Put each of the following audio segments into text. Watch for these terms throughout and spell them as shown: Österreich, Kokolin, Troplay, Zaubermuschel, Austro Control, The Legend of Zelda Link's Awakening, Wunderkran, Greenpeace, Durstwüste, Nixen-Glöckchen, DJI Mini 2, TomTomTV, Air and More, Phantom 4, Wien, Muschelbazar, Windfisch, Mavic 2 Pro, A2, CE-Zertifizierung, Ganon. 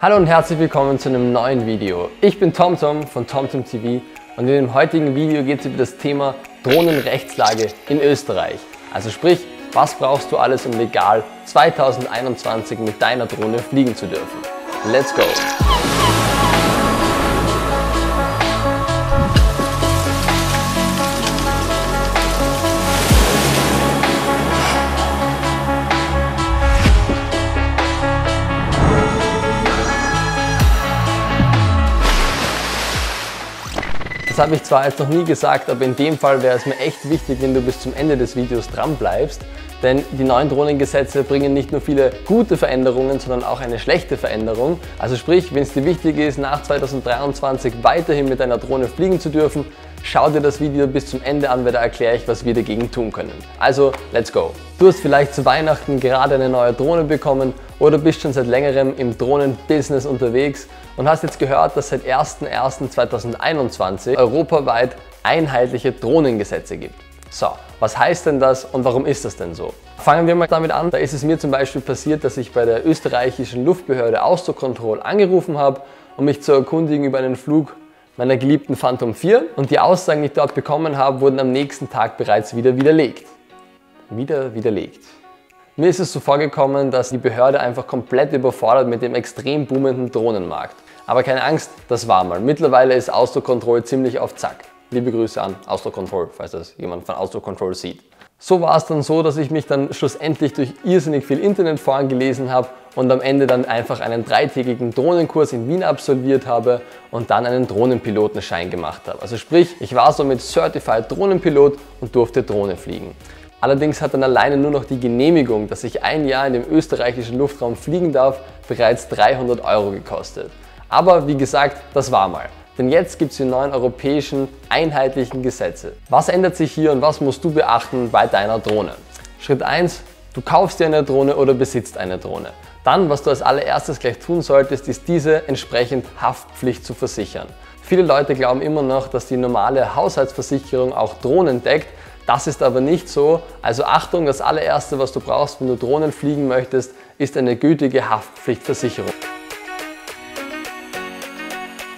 Hallo und herzlich willkommen zu einem neuen Video. Ich bin TomTom von TomTomTV und in dem heutigen Video geht es über das Thema Drohnenrechtslage in Österreich. Also sprich, was brauchst du alles, um legal 2021 mit deiner Drohne fliegen zu dürfen? Let's go! Das habe ich zwar jetzt noch nie gesagt, aber in dem Fall wäre es mir echt wichtig, wenn du bis zum Ende des Videos dran bleibst, denn die neuen Drohnengesetze bringen nicht nur viele gute Veränderungen, sondern auch eine schlechte Veränderung. Also sprich, wenn es dir wichtig ist, nach 2023 weiterhin mit deiner Drohne fliegen zu dürfen, schau dir das Video bis zum Ende an, weil da erkläre ich, was wir dagegen tun können. Also, let's go! Du hast vielleicht zu Weihnachten gerade eine neue Drohne bekommen oder bist schon seit längerem im Drohnenbusiness unterwegs und hast jetzt gehört, dass seit 01.01.2021 europaweit einheitliche Drohnengesetze gibt. So, was heißt denn das und warum ist das denn so? Fangen wir mal damit an. Da ist es mir zum Beispiel passiert, dass ich bei der österreichischen Luftbehörde Austro Control angerufen habe, um mich zu erkundigen über einen Flug meiner geliebten Phantom 4, und die Aussagen, die ich dort bekommen habe, wurden am nächsten Tag bereits wieder widerlegt. Mir ist es so vorgekommen, dass die Behörde einfach komplett überfordert mit dem extrem boomenden Drohnenmarkt. Aber keine Angst, das war mal. Mittlerweile ist Austro Control ziemlich auf Zack. Liebe Grüße an Austro Control, falls das jemand von Austro Control sieht. So war es dann so, dass ich mich dann schlussendlich durch irrsinnig viel Internetforen gelesen habe und am Ende dann einfach einen dreitägigen Drohnenkurs in Wien absolviert habe und dann einen Drohnenpilotenschein gemacht habe. Also sprich, ich war somit Certified Drohnenpilot und durfte Drohne fliegen. Allerdings hat dann alleine nur noch die Genehmigung, dass ich ein Jahr in dem österreichischen Luftraum fliegen darf, bereits 300 € gekostet. Aber wie gesagt, das war mal. Denn jetzt gibt es die neuen europäischen einheitlichen Gesetze. Was ändert sich hier und was musst du beachten bei deiner Drohne? Schritt 1, du kaufst dir eine Drohne oder besitzt eine Drohne. Dann, was du als allererstes gleich tun solltest, ist diese entsprechend Haftpflicht zu versichern. Viele Leute glauben immer noch, dass die normale Haushaltsversicherung auch Drohnen deckt. Das ist aber nicht so. Also Achtung, das allererste, was du brauchst, wenn du Drohnen fliegen möchtest, ist eine gültige Haftpflichtversicherung.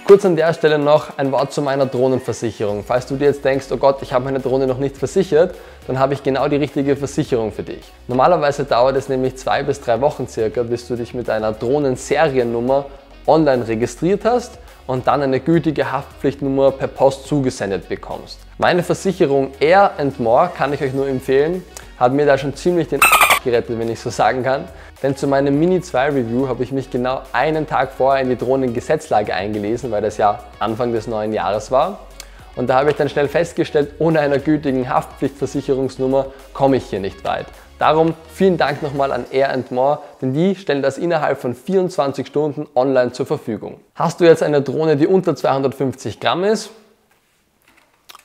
Kurz an der Stelle noch ein Wort zu meiner Drohnenversicherung. Falls du dir jetzt denkst, oh Gott, ich habe meine Drohne noch nicht versichert, dann habe ich genau die richtige Versicherung für dich. Normalerweise dauert es nämlich 2 bis 3 Wochen circa, bis du dich mit deiner Drohnenseriennummer online registriert hast und dann eine gültige Haftpflichtnummer per Post zugesendet bekommst. Meine Versicherung Air and More, kann ich euch nur empfehlen, hat mir da schon ziemlich den Arsch gerettet, wenn ich so sagen kann. Denn zu meinem Mini 2 Review habe ich mich genau einen Tag vorher in die Drohnengesetzlage eingelesen, weil das ja Anfang des neuen Jahres war. Und da habe ich dann schnell festgestellt, ohne einer gültigen Haftpflichtversicherungsnummer komme ich hier nicht weit. Darum vielen Dank nochmal an Air and More, denn die stellen das innerhalb von 24 Stunden online zur Verfügung. Hast du jetzt eine Drohne, die unter 250 Gramm ist?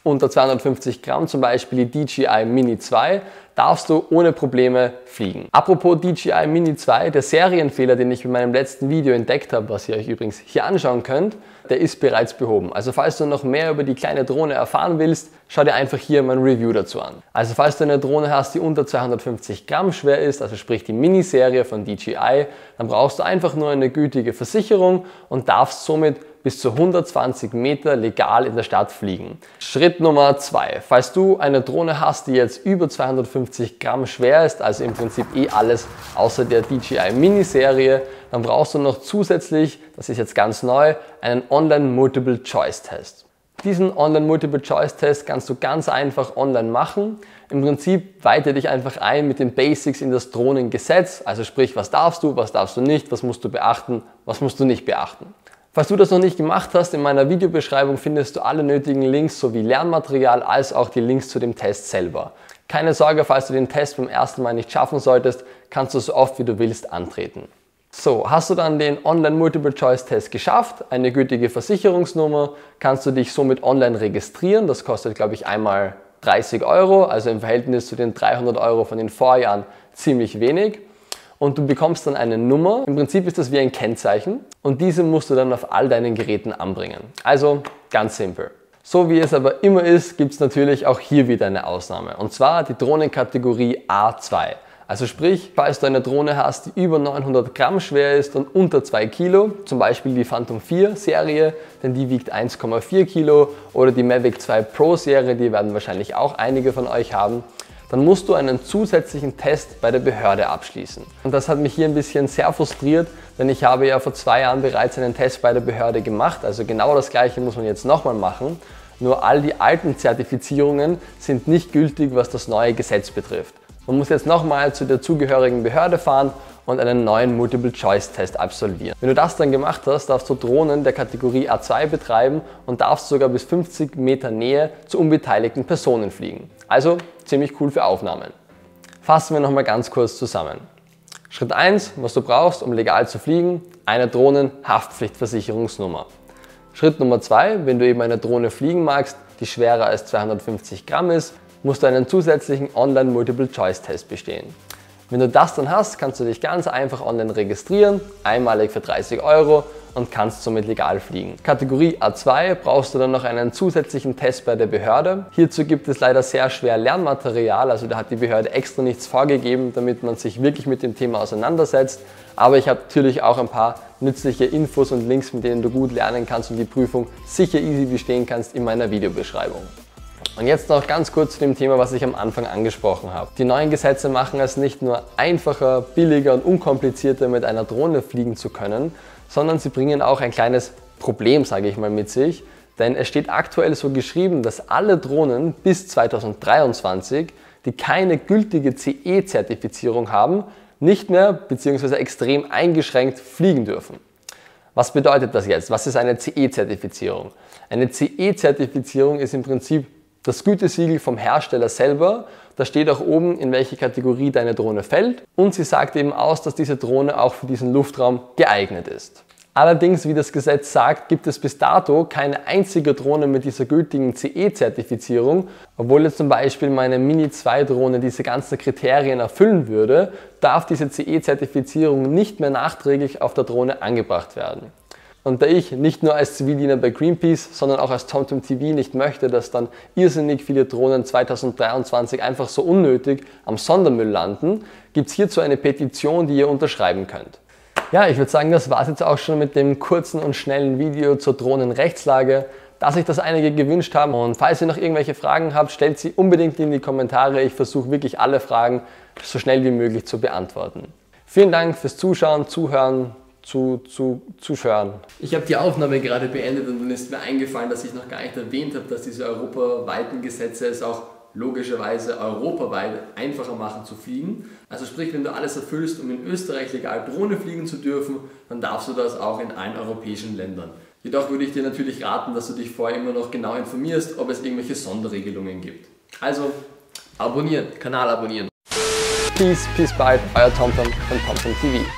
Unter 250 Gramm, zum Beispiel die DJI Mini 2, darfst du ohne Probleme fliegen. Apropos DJI Mini 2, der Serienfehler, den ich in meinem letzten Video entdeckt habe, was ihr euch übrigens hier anschauen könnt, der ist bereits behoben. Also falls du noch mehr über die kleine Drohne erfahren willst, schau dir einfach hier mein Review dazu an. Also falls du eine Drohne hast, die unter 250 Gramm schwer ist, also sprich die Mini-Serie von DJI, dann brauchst du einfach nur eine gültige Versicherung und darfst somit bis zu 120 Meter legal in der Stadt fliegen. Schritt Nummer 2. Falls du eine Drohne hast, die jetzt über 250 Gramm schwer ist, also im Prinzip eh alles außer der DJI Mini-Serie, dann brauchst du noch zusätzlich, das ist jetzt ganz neu, einen Online-Multiple-Choice-Test. Diesen Online-Multiple-Choice-Test kannst du ganz einfach online machen. Im Prinzip weite dich einfach ein mit den Basics in das Drohnengesetz, also sprich, was darfst du nicht, was musst du beachten, was musst du nicht beachten. Falls du das noch nicht gemacht hast, in meiner Videobeschreibung findest du alle nötigen Links sowie Lernmaterial, als auch die Links zu dem Test selber. Keine Sorge, falls du den Test beim ersten Mal nicht schaffen solltest, kannst du so oft wie du willst antreten. So, hast du dann den Online-Multiple-Choice-Test geschafft, eine gültige Versicherungsnummer, kannst du dich somit online registrieren, das kostet glaube ich einmal 30 €, also im Verhältnis zu den 300 € von den Vorjahren ziemlich wenig. Und du bekommst dann eine Nummer, im Prinzip ist das wie ein Kennzeichen, und diese musst du dann auf all deinen Geräten anbringen. Also ganz simpel. So wie es aber immer ist, gibt es natürlich auch hier wieder eine Ausnahme, und zwar die Drohnenkategorie A2. Also sprich, falls du eine Drohne hast, die über 900 Gramm schwer ist und unter 2 Kilo, zum Beispiel die Phantom 4 Serie, denn die wiegt 1,4 Kilo oder die Mavic 2 Pro Serie, die werden wahrscheinlich auch einige von euch haben, dann musst du einen zusätzlichen Test bei der Behörde abschließen. Und das hat mich hier ein bisschen sehr frustriert, denn ich habe ja vor 2 Jahren bereits einen Test bei der Behörde gemacht, also genau das Gleiche muss man jetzt nochmal machen, nur all die alten Zertifizierungen sind nicht gültig, was das neue Gesetz betrifft. Man muss jetzt nochmal zu der zugehörigen Behörde fahren und einen neuen Multiple-Choice-Test absolvieren. Wenn du das dann gemacht hast, darfst du Drohnen der Kategorie A2 betreiben und darfst sogar bis 50 Meter Nähe zu unbeteiligten Personen fliegen. Also ziemlich cool für Aufnahmen. Fassen wir nochmal ganz kurz zusammen. Schritt 1, was du brauchst, um legal zu fliegen, eine Drohnenhaftpflichtversicherungsnummer. Schritt Nummer 2, wenn du eben eine Drohne fliegen magst, die schwerer als 250 Gramm ist, musst du einen zusätzlichen Online-Multiple-Choice-Test bestehen. Wenn du das dann hast, kannst du dich ganz einfach online registrieren, einmalig für 30 € und kannst somit legal fliegen. Kategorie A2 brauchst du dann noch einen zusätzlichen Test bei der Behörde. Hierzu gibt es leider sehr schwer Lernmaterial, also da hat die Behörde extra nichts vorgegeben, damit man sich wirklich mit dem Thema auseinandersetzt. Aber ich habe natürlich auch ein paar nützliche Infos und Links, mit denen du gut lernen kannst und die Prüfung sicher easy bestehen kannst in meiner Videobeschreibung. Und jetzt noch ganz kurz zu dem Thema, was ich am Anfang angesprochen habe. Die neuen Gesetze machen es nicht nur einfacher, billiger und unkomplizierter, mit einer Drohne fliegen zu können, sondern sie bringen auch ein kleines Problem, sage ich mal, mit sich. Denn es steht aktuell so geschrieben, dass alle Drohnen bis 2023, die keine gültige CE-Zertifizierung haben, nicht mehr bzw. extrem eingeschränkt fliegen dürfen. Was bedeutet das jetzt? Was ist eine CE-Zertifizierung? Eine CE-Zertifizierung ist im Prinzip das Gütesiegel vom Hersteller selber, da steht auch oben, in welche Kategorie deine Drohne fällt und sie sagt eben aus, dass diese Drohne auch für diesen Luftraum geeignet ist. Allerdings, wie das Gesetz sagt, gibt es bis dato keine einzige Drohne mit dieser gültigen CE-Zertifizierung, obwohl jetzt zum Beispiel meine Mini 2 Drohne diese ganzen Kriterien erfüllen würde, darf diese CE-Zertifizierung nicht mehr nachträglich auf der Drohne angebracht werden. Und da ich nicht nur als Zivildiener bei Greenpeace, sondern auch als TomTomTV nicht möchte, dass dann irrsinnig viele Drohnen 2023 einfach so unnötig am Sondermüll landen, gibt es hierzu eine Petition, die ihr unterschreiben könnt. Ja, ich würde sagen, das war es jetzt auch schon mit dem kurzen und schnellen Video zur Drohnenrechtslage, dass sich das einige gewünscht haben. Und falls ihr noch irgendwelche Fragen habt, stellt sie unbedingt in die Kommentare. Ich versuche wirklich alle Fragen so schnell wie möglich zu beantworten. Vielen Dank fürs Zuschauen, Zuhören. Zuschauen. Ich habe die Aufnahme gerade beendet und dann ist mir eingefallen, dass ich noch gar nicht erwähnt habe, dass diese europaweiten Gesetze es auch logischerweise europaweit einfacher machen zu fliegen. Also sprich, wenn du alles erfüllst, um in Österreich legal Drohne fliegen zu dürfen, dann darfst du das auch in allen europäischen Ländern. Jedoch würde ich dir natürlich raten, dass du dich vorher immer noch genau informierst, ob es irgendwelche Sonderregelungen gibt. Also abonnieren, Kanal abonnieren. Peace, peace bye, euer TomTom von TomTomTV.